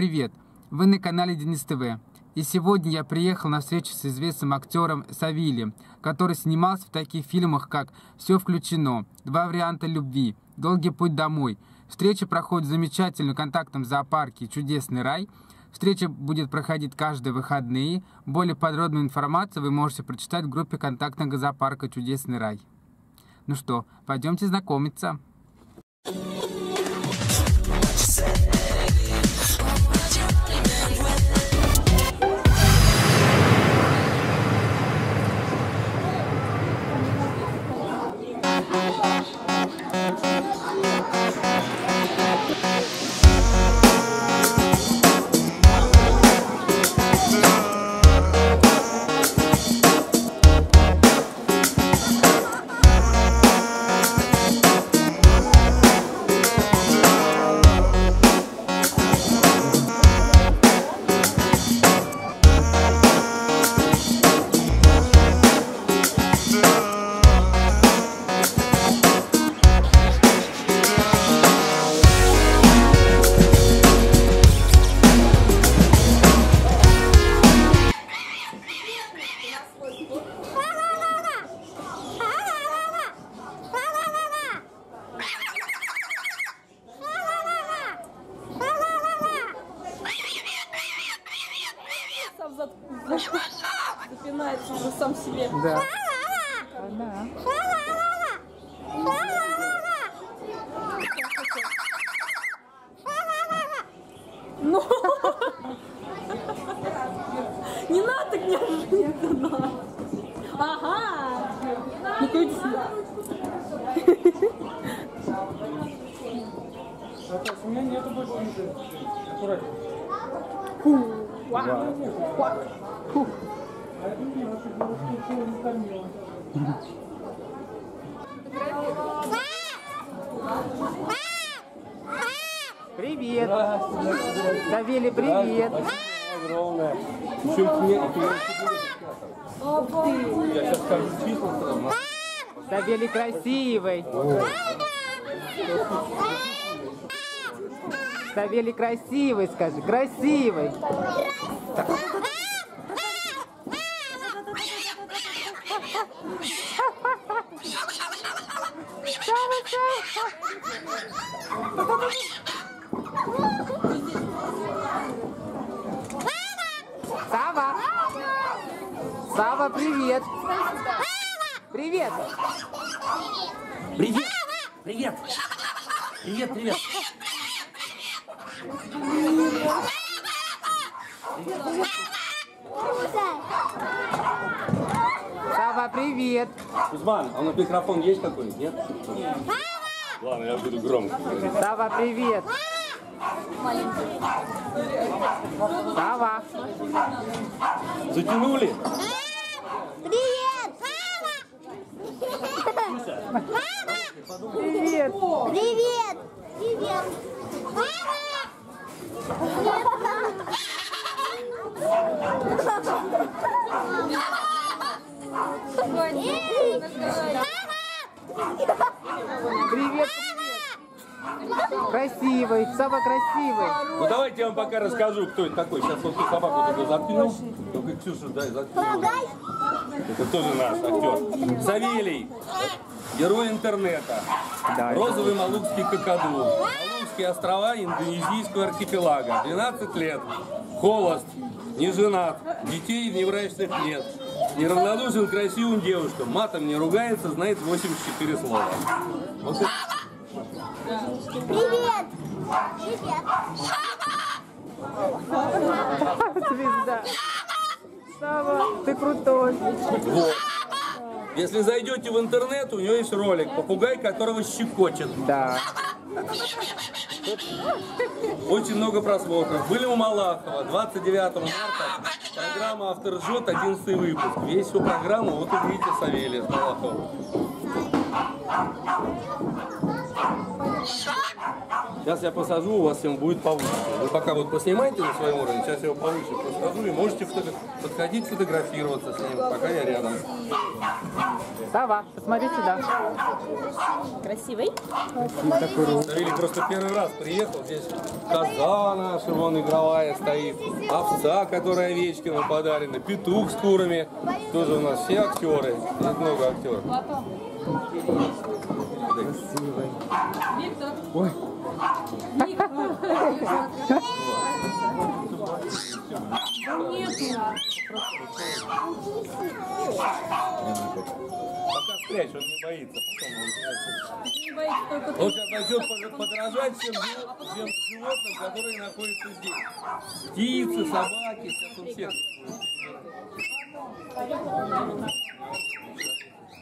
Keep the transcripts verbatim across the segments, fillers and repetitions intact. привет! Вы на канале Денис ТВ. И сегодня я приехал на встречу с известным актером Савелием, который снимался в таких фильмах, как «Все включено», «Два варианта любви», «Долгий путь домой». Встреча проходит в замечательном контактном зоопарке «Чудесный рай». Встреча будет проходить каждые выходные. Более подробную информацию вы можете прочитать в группе контактного зоопарка «Чудесный рай». Ну что, пойдемте знакомиться. Запинается уже сам себе. Да. Да. Ну. Не надо так неожиданно. Ага. Ну куда сюда? У меня нету больше ничего. Аккуратно. Привет! Савелий, привет! Огромное! Я сейчас скажу числа. Савелий красивый! Савелий красивый, скажи, красивый! Сава! Сава, привет! Привет! Привет! Привет! Привет, привет! Сава, привет! Кузьман, а у нас микрофон есть какой-нибудь, нет? Нет. Ладно, я буду громко. Сава, привет! Сава! Затянули? Привет! Сава! Привет! Привет! Привет! Привет, привет! Красивый, Сава красивый. Ну давайте я вам пока расскажу, кто это такой. Сейчас вот эту собаку только заткнул. Только Ксюша, дай заткнул. Это тоже наш актер. Савелий, герой интернета. Розовый малукский какаду. Малукские острова индонезийского архипелага. двенадцать лет. Холост. Не женат. Детей неврачных нет. Неравнодушен красивым девушкам. Матом не ругается, знает восемьдесят четыре слова. Вот это... Привет! Привет! Звезда! Сава, ты крутой! Вот. Если зайдете в интернет, у него есть ролик, попугай, которого щекочет. Да. Очень много просмотров. Были у Малахова двадцать девятого марта. Программа «Автор жжет», одиннадцатый выпуск. Весь всю программу вот увидите Савелия с Малаховым. Сейчас я посажу, у вас ему будет повыше. Вы пока вот поснимайте на своем уровне, сейчас я его повыше посажу, и можете подходить фотографироваться с ним, пока я рядом. Сава, посмотри сюда. Красивый. Савелий просто первый раз приехал, здесь коза наша, вон игровая стоит, овца, которая Овечкину подарена, петух с курами, тоже у нас все актеры, здесь много актеров. Красивый. Виктор. Ой. Пока спрячь, он не боится. Не боится только ты. Он сейчас начнет подражать всем животным, которые находятся здесь. Птицы, собаки, сейчас он всех.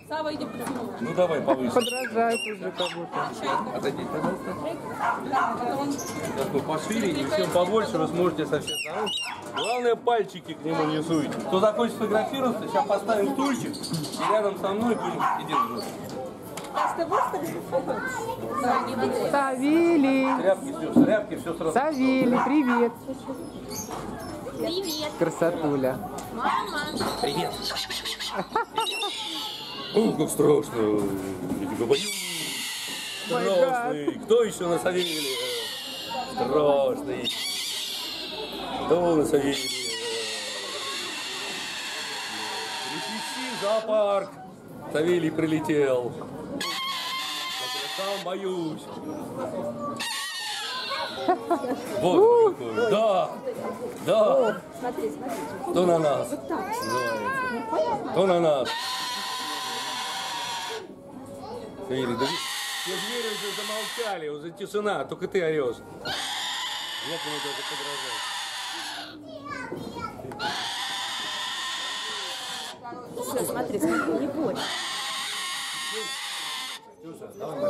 Сава, иди подражай. Ну давай, повыше. Подражает уже кого-то. Отойди, пожалуйста. Сейчас мы пошире, чем побольше, вы сможете совсем здоровы. Главное, пальчики к нему не суете. Кто захочет сфотографироваться, сейчас поставим стульчик, и рядом со мной будем сидеть жестко. А с тобой сфотографироваться? Савелий. Тряпки, все, тряпки, все сразу. Савелий, привет. Привет. Красотуля. Мама. Привет. О, как страшно. Страшный. Кто еще на Савелии? Страшный. Кто на Савелии? Прилети в зоопарк. Савелий прилетел. Я сам боюсь. Вот какой. Да. Да. Кто на нас? Кто на нас? Савелий, да, все звери уже замолчали, уже тишина, только ты орешь. Я к нему даже подражаю. Все, смотри, смотри, не бойся. Ксюша, давай.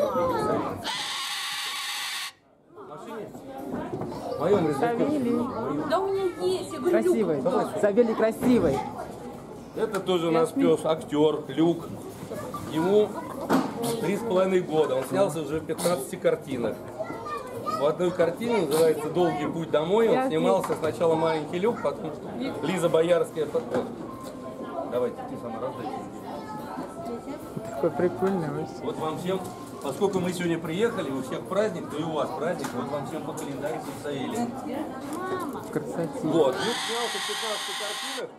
В моем Савелий. Да у меня есть, я говорю, красивый. Савелий красивый. Это тоже у нас пес, актер, Люк. Ему три с половиной года. Он снялся уже в пятнадцати картинах. В одной картине, называется «Долгий путь домой», он снимался сначала маленький Люк, потом Лиза Боярская. Давайте, ты сама раздайте. Такой прикольный вообще. Вот вам всем, поскольку мы сегодня приехали, у всех праздник, то и у вас праздник, вот вам всем по календарю Савелий. Красота. Вот, Люк снялся в пятнадцати картинах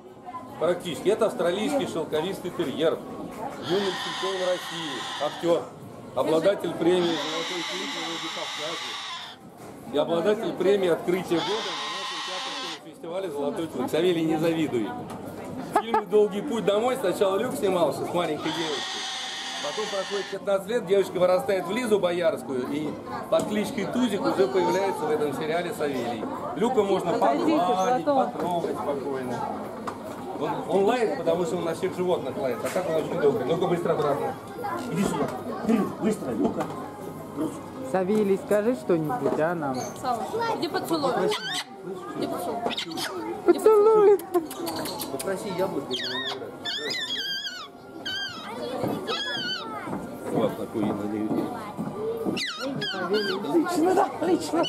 практически. Это австралийский шелковистый терьер. Юный чемпион России, актер, обладатель премии «Золотой культ» на Владикавказе и обладатель премии «Открытие года» на нашем театрском фестивале «Золотой культ». Савелий, не завидуй. В фильме «Долгий путь домой» сначала Люк снимался с маленькой девочкой. Потом проходит пятнадцать лет, девочка вырастает в Лизу Боярскую, и под кличкой Тузик уже появляется в этом сериале Савелий. Люка можно погладить, потрогать спокойно. Он, он лает, потому что он на всех животных лает. А так он очень добрый. Ну-ка, быстро обратно. Иди сюда. Ты, быстро, ну-ка. Савелий, скажи что-нибудь, а нам? Сава, иди поцелуй. Иди поцелуй. Поцелуй. Попроси яблоко. Вот такой, я надеюсь. Отлично, да, отлично.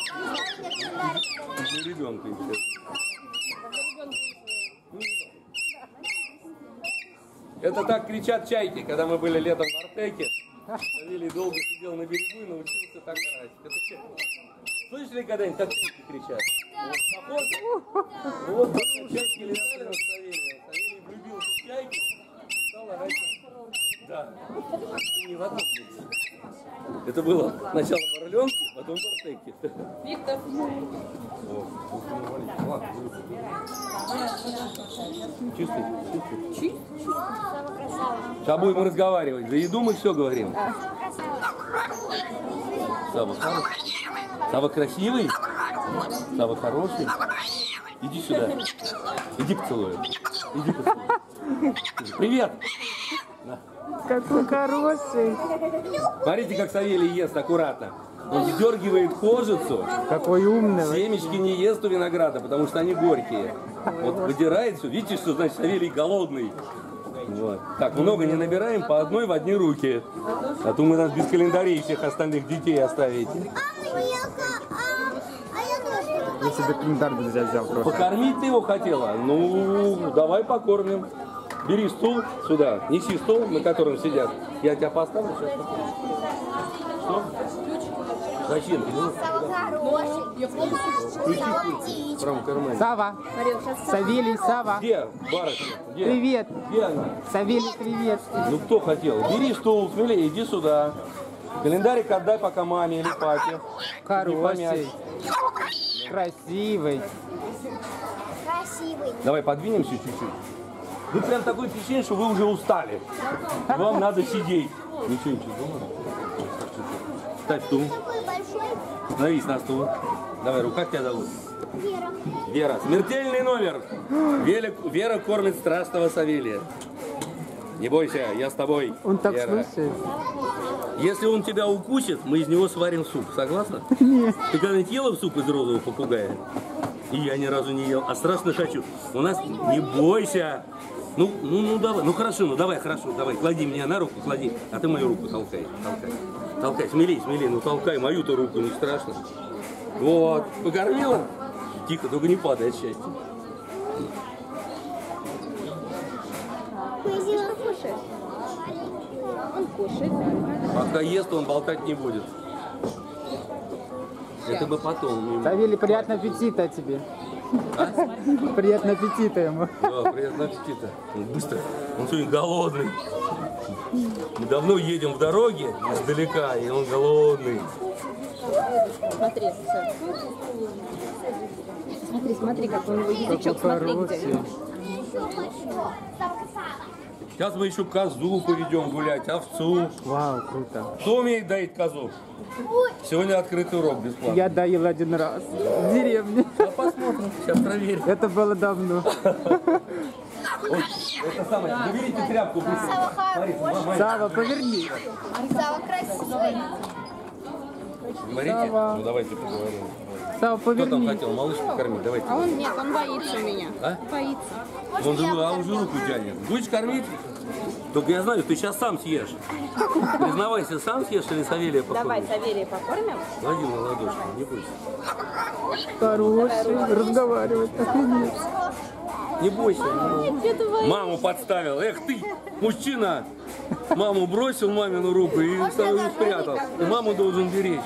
Ребенка еще. Это так кричат чайки, когда мы были летом в Артеке. Савелий долго сидел на берегу и научился так орать. Это чайки. Слышали когда-нибудь, как чайки кричат? Вот, ну, вот чайки летали на Савелия. Савелий влюбился в чайки и стал орать. Да. Не в одном месте. Это было сначала в Орленке, потом в Артеке. Виктор. Чистый? Чистый? Сейчас будем разговаривать. За еду мы все говорим. Сава хороший. Сава красивый. Сава хороший. Иди сюда. Иди поцелуй. Иди поцелуй. Привет. Какой хороший. Смотрите, как Савелий ест аккуратно. Он сдергивает кожицу. Какой умный. Семечки не ест у винограда, потому что они горькие. Вот выдирает все. Видите, что значит Савелий голодный. Вот. Так, много не набираем, по одной в одни руки. А то мы нас без календарей всех остальных детей оставите. Я себе календарь бы взял просто. Покормить ты его хотела? Ну, давай покормим. Бери стул сюда, неси стул, на котором сидят. Я тебя поставлю сейчас. Что? Зачем? Сава, Сава. Савелий, Сава. Где, барышня? Где? Привет. Где она? Савелий, привет. Ну, кто хотел? Бери стул, смелее, иди сюда. Календарик отдай пока маме или папе. Хороший. Красивый. Красивый. Давай подвинемся чуть-чуть. Вы прям такое впечатление, что вы уже устали. Вам надо сидеть. Ничего, ничего. Ставь стул. Становись на стул. Давай, рука, тебя зовут? Вера. Вера. Смертельный номер. Вера, Вера кормит страшного Савелия. Не бойся, я с тобой. Он так Вера. Слушает. Если он тебя укусит, мы из него сварим суп. Согласна? Нет. Ты когда-нибудь ела суп из розового попугая? И я ни разу не ел. А страшно хочу. У нас... Не бойся. Ну, ну, ну, давай. Ну, хорошо, ну, давай, хорошо, давай. Клади меня на руку, клади. А ты мою руку толкай. Толкай. Толкай, смелей, смелей. Ну, толкай мою-то руку, не страшно. Вот. Покормила? Тихо, только не падай от счастья. Он кушает. Пока ест, он болтать не будет. Это бы потом. Савелий, приятного аппетита тебе. А? Приятного аппетита ему. Да, приятного аппетита. Он быстро. Он сегодня голодный. Мы давно едем в дороге издалека, и он голодный. Смотри, смотри, смотри, как у него язычок. Смотри, где. Сейчас мы еще козу поведем гулять, овцу. Вау, круто. Кто умеет доить козу? Сегодня открытый урок бесплатно. Я доил один раз в деревне. Сейчас посмотрим, сейчас проверим. Это было давно. Это самое, доверите тряпку. Сава, поверни. Сава красивый. Говорите? Ну давайте поговорим. Сава, поверни. Кто там хотел малышку кормить? Давайте. А он нет, он боится меня. А? Боится. Он же, а он же руку тянет. Будешь кормить? Только я знаю, ты сейчас сам съешь. Признавайся, сам съешь или Савелия покормим? Давай Савелия покормим. Клади на ладошку, не бойся. Хороший, разговаривает. Не бойся. Маму подставил. Эх ты, мужчина. Маму бросил мамину руку и вторую спрятал. Маму должен беречь.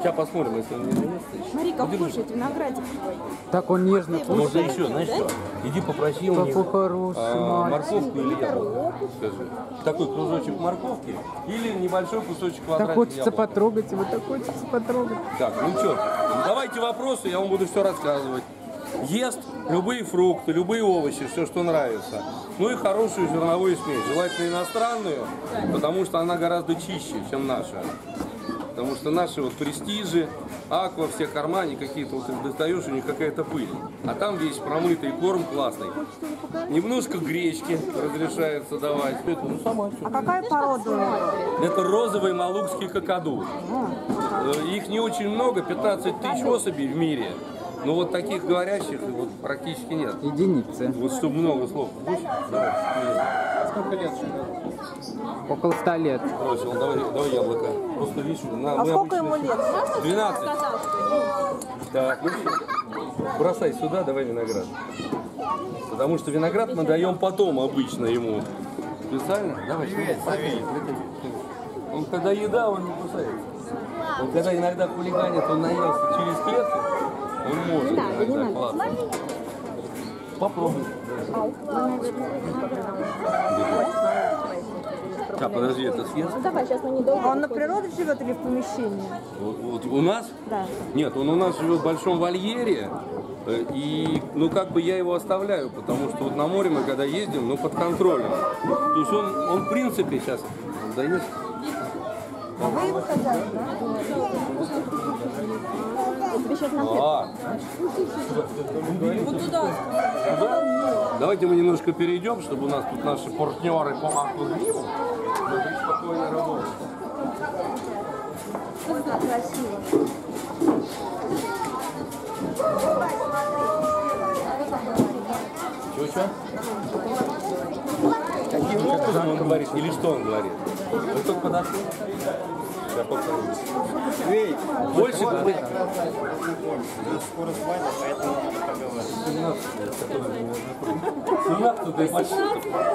Сейчас посмотрим, если он не занес. Смотри, как кушает виноградик твой. Так он нежно кушает. Можно еще, знаешь что? Иди попроси у него а, морковку или яблоко. Скажи. Такой кружочек морковки или небольшой кусочек квадратного. Так хочется яблока. Потрогать его, так хочется потрогать. Так, ну что, давайте вопросы, я вам буду все рассказывать. Ест любые фрукты, любые овощи, все, что нравится. Ну и хорошую зерновую смесь, желательно иностранную, потому что она гораздо чище, чем наша. Потому что наши вот престижи, аква, все карманы какие-то, вот их достаешь, у них какая-то пыль. А там весь промытый корм классный. Немножко гречки разрешается давать. Это, ну, сама, а какая порода? Это розовый малукский какаду. Их не очень много, пятнадцать тысяч особей в мире. Ну вот таких говорящих вот практически нет. Единицы. Вот чтобы много слов. Да. Сколько лет? Около ста лет. Бросил, давай, давай яблоко. Просто видишь, на. А сколько ему лет? двенадцать. Так, ну, бросай сюда, давай виноград. Потому что виноград мы даем потом обычно ему. Специально? Давай. Привет, Савелий. Он когда еда, он не кусается. Он когда иногда хулиганит, он наелся через клетку. Он может, да, иногда, классно. Попробуй. Так, подожди, это съест? Ну, давай, сейчас мы недолго. А он на природе живет или в помещении? Вот, вот у нас? Да. Нет, он у нас живет в большом вольере. И, ну, как бы я его оставляю, потому что вот на море мы когда ездим, ну, под контролем. То есть он, он в принципе, сейчас... Донес. А вы его хозяин, да? А. Давайте мы немножко перейдем, чтобы у нас тут наши партнеры по аквагриму могли спокойно работать. Красиво. Чего-чего? Фокус он говорит или что он говорит? Он только подошел. Больше говорит. Скоро свадьба, поэтому надо поговорить.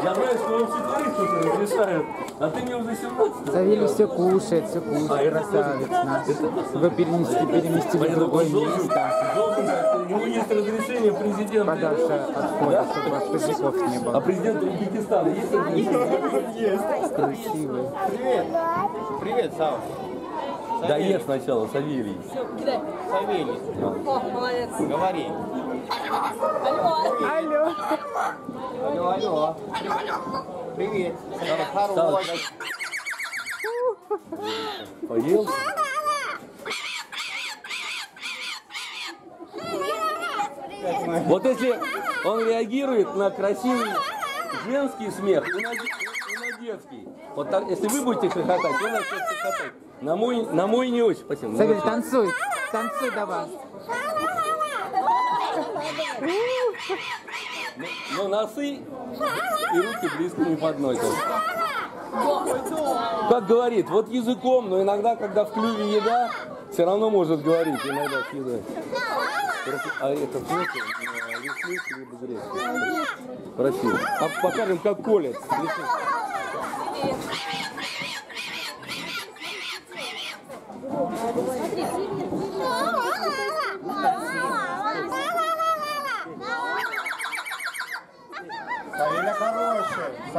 Я знаю, что он все говорит, что ты разрешает. А ты мне уже семнадцать. Савелий все кушает, все кушает. Красавец нас. Его переместили в другое место. У него есть разрешение президента. Подальше отходит, чтобы вас косяков не было. А президент Узбекистана есть разрешение? Есть. Красивый. Привет. Привет, Сава. Да ешь сначала, Савелий. Савелий. О, молодец. Говори. Алло. Алло. Алло, алло. Привет. Хорош. Поел? Вот если он реагирует на красивый женский смех и на, и на детский, вот так, если вы будете хохотать, он начнет хохотать. На мой, на мой не очень, спасибо. Савелий, танцуй, танцуй давай. Но, но носы и руки близко не подносят. Как говорит, вот языком, но иногда, когда в клюве еда, все равно может говорить, иногда с едой. А это плохо, лесница либо зрелище. Прости. А покажем, как колет.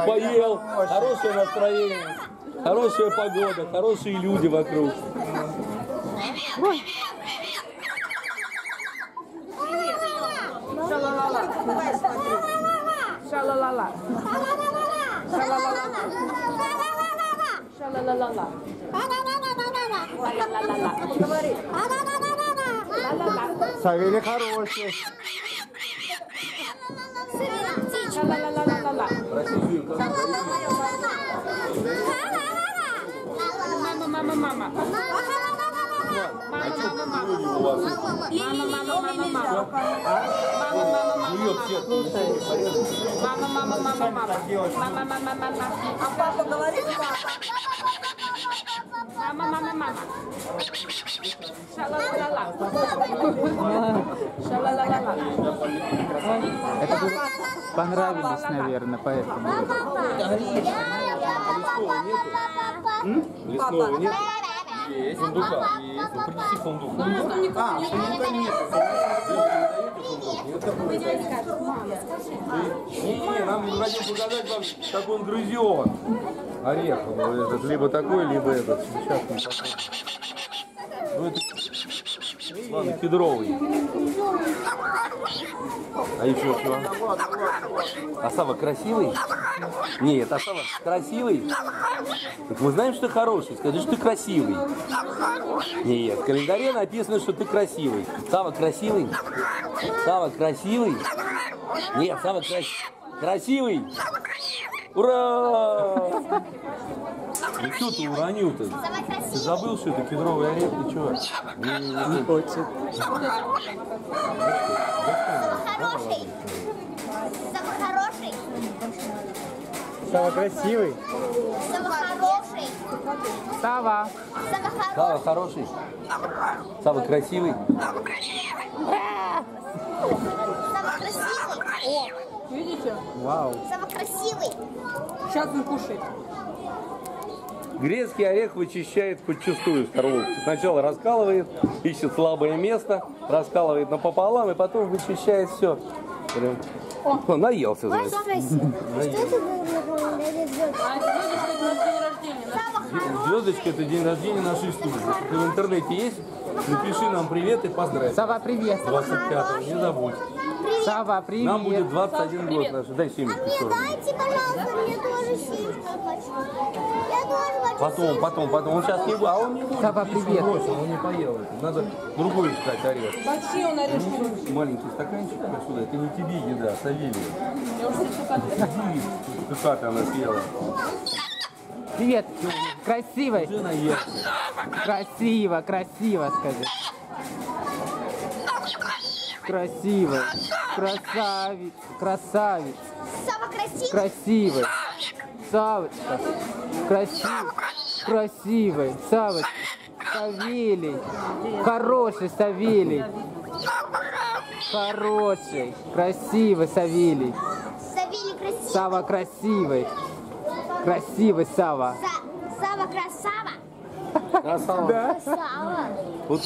Поел, хорошее настроение, хорошая погода, хорошие люди вокруг. Шалалала. Шалалала. Савелий хороший. Мама, мама, мама. А папа говорит, мама, мама, мама. Это понравилось, наверное, поэтому. Лесного нету? Есть. Фундука. Есть. Принеси фундук. А, фундука нету. Не-не-не, нам хотим показать вам, как он грызет. Орех. Либо такой, либо этот. Сейчас он такой. Ну, это... Ладно, кедровый. А еще что? Асава красивый? Нет, Асава красивый? Так мы знаем, что ты хороший. Скажи, что ты красивый. Нет, в календаре написано, что ты красивый. Сава красивый? Сава красивый? Нет, Сава красивый. Красивый? Ура! Ну что ты уронил-то? Ты забыл, что это кедровый орех, ты чего? Не хочет. Самый хороший. Сава красивый. Сава хороший. Сава. Сава хороший. Сава красивый. Сава красивый. Сава красивый. О, видите? Вау. Сава красивый. Сейчас он кушает. Грецкий орех вычищает подчистую скорлупку. Сначала раскалывает, ищет слабое место, раскалывает напополам и потом вычищает все. О, О наелся. Можно спросить, что это было на день рождения? Звездочка – это день рождения нашей студии. Ты в интернете есть? Напиши нам привет и поздравь. Сава, привет. двадцать пятого, не забудь. Привет. Сава, привет. Нам будет двадцать один Сава, год. Наши. Дай семечки. А мне дайте, пожалуйста, мне тоже семечки хочу. Потом, потом, потом. Он сейчас не будет. А он не будет. Сава, привет. Он, бросил, он не поел. Надо другой искать орех. Большие он орешки. Маленький стаканчик сюда. Это не тебе еда, Савелий. Я уже шоколадка. Она съела. Привет. Красивый. Красиво, красиво, скажи. Красиво. Красавец. Красавец. Сава красивый. Красивый. Савочка, красивый, красивый, Савочка, Савелий, хороший Савелий, хороший, красивый Савелий, Сава красивый, красивый Сава. Сава красава. Красава. Да? Красава. Вот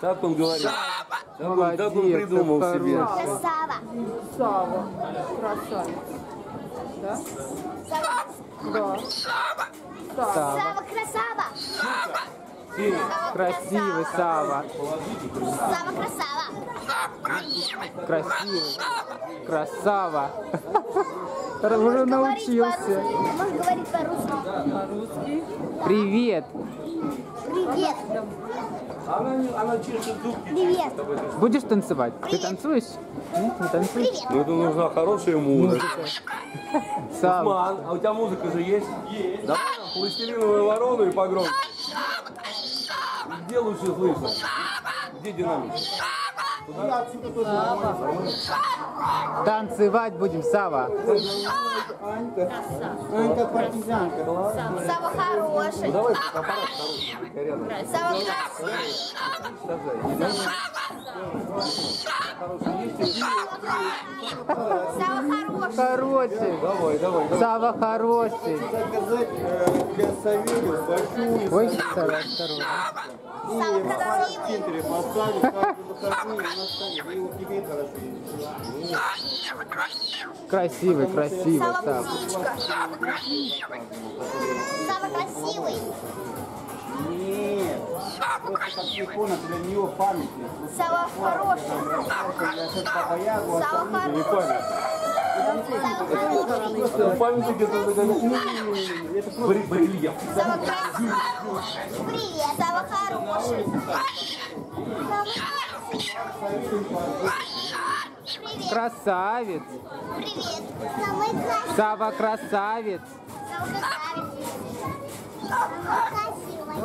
так он говорит. Так он, так он придумал себе. Красава. Сава. Красава. Да? Сава. Да. Сава. Сава красава. Сава. Красивый Сава. Сава красава. Красивый. Красава. Уже научился. Можешь говорить по-русски? Привет. Привет. Привет. Будешь танцевать? Привет. Ты танцуешь? Нет, не танцуешь? Ну, это нужна хорошая музыка. Усман, а у тебя музыка же есть? Есть. Давай нам пластилиновую ворону и погромче. Где лучше слышно? Где динамика? Танцевать будем, Сава. Анька партизанка. Сава хороший. Давай, Сава хороший. Хороший. Давай, давай. Сава хороший. Ой, Сава хороший. Красивый, красивый. Сава птичка. Сава красивый. Сава красивый. Нет. Сава красивый. Для нее память. Сава хороший. Сава хороший. Памятники это бриллиант. Сава красивый. Сава хороший. Красавец. Привет. Сава красавец. Сава красивый.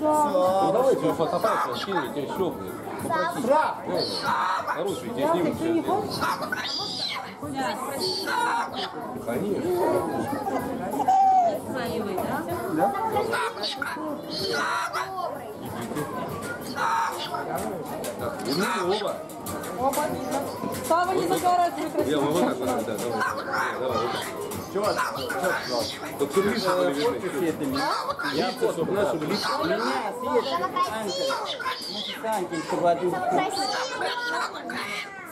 Ну давайте фотоаппарат скинем, тебе все будет. Хороший, тебе снимут. Конечно. Да? Оба. Оба. Сава не загораживает. Я могу так вот, да, давай. Давай. Чего? Тут ты видишь, что ли, видишь? Я хочу, чтобы нашу близкую... Сава красивый! Сава красивый!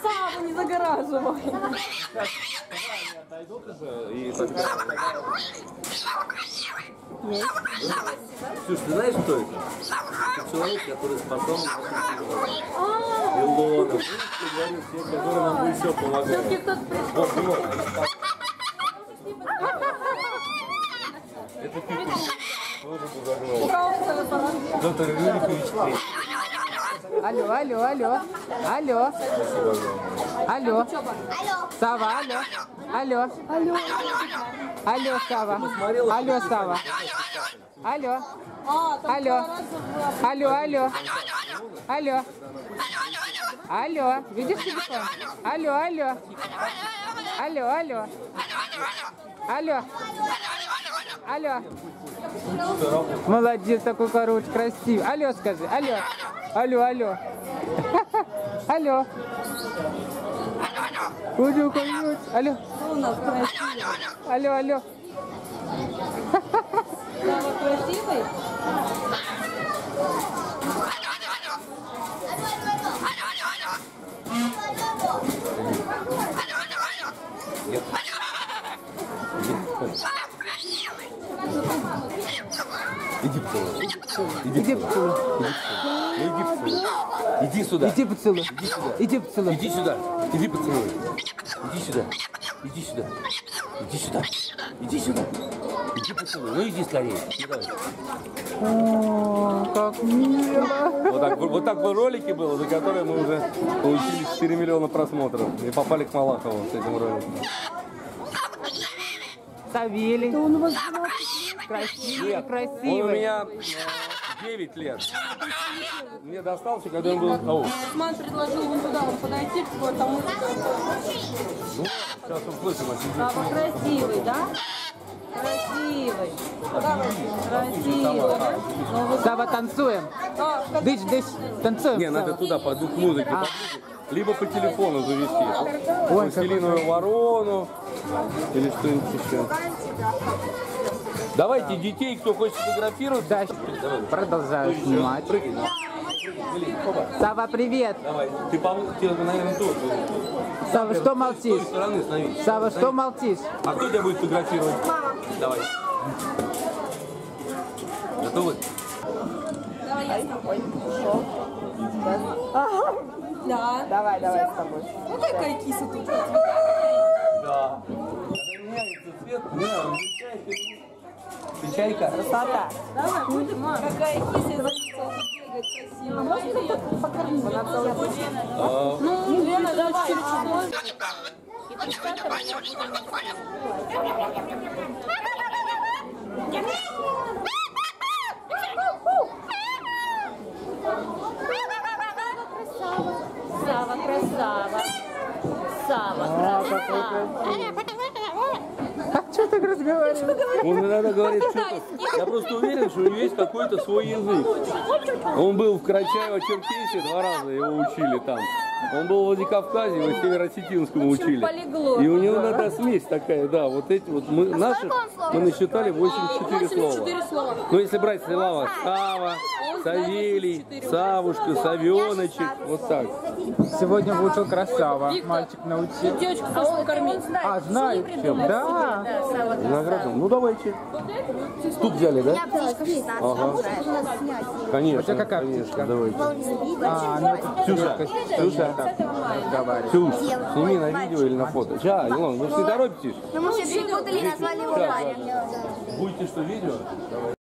Саву не загораживай. Сава красивый. Слушай, ты знаешь, кто это? Это человек, который спасал Илона. Ты говорил всем, которые нам еще помогают. Все-таки кто-то пришел. Это ты. Доктор Рюрикович. Алло, алло, алло, алло, алло, Сава, алло, алло, алло, алло, Сава, алло, Сава, алло, алло, алло, алло, алло, алло, видишь телефон? Алло, алло, алло, алло, алло, алло, молодец, такой короче, красивый, алло, скажи, алло. Алло, алло. Алло. Алло, алло. Алло, алло. Сава красивый? Иди поцелуй. Иди поцелуй. Иди поцелуй. Иди сюда. Иди поцелуй. Иди поцелуй. Иди сюда. Иди поцелуй. Иди сюда. Иди сюда. Иди сюда. Иди сюда. Иди поцелуй. Ну иди скорее. О, как мило. Вот так бы ролики было, за которые мы уже получили четыре миллиона просмотров. И попали к Малахову с этим роликом. Савелий. Красивый, красивый. У меня девять лет. Мне достался, когда он был... Ау. Ман предложил вон туда вот подойти, к тому... Ну, сейчас услышим. А вы красивый, да? Красивый. Красивый. Сава, танцуем. Дыш, дыш, танцуем. Не, надо туда под звук музыки. Либо по телефону завести. Пластилиновую ворону. Или что-нибудь еще. Давайте детей, кто хочет фотографировать. Да, продолжаю снимать. Сава, привет. Давай. Ты, наверное, тоже. Сава, что молчишь? Сава, что молчишь? А кто тебя будет фотографировать? Давай. Готовы? Давай я с тобой. Да. Давай, давай с тобой. Ну какая киса тут. Да. Чайка. Красота. Давай, будем, мам. Какая киса за лицо бегает, красиво. А можно ее покормить? Ну, Лена, давай. Сава, красава. Сава, красава. Что ты разговариваешь? Он иногда говорит что-то. Я просто уверен, что у него есть какой-то свой язык. Он был в Карачаево-Черкесии два раза, его учили там. Он был в Владикавказе, его Северо-Осетинскому учили. И у него иногда смесь такая, да, вот эти вот. Мы, наши мы насчитали восемьдесят четыре слова. Но если брать слова Сава, Савелий, Савушка, Савеночек, вот так. Сегодня выучил красава, мальчик научил. Девочку просто кормить. А, знаю, чем, да? Награду. Ну, давайте. Тут взяли, да? Ага. Конечно. У тебя какая птичка? Давайте. Ксюша, Ксюша, Ксюш, сними на видео или на фото. Сейчас, Илон, вы же не торопитесь. Ну, мы сейчас три года назвали его Ваня. Будете что, видео? Давай.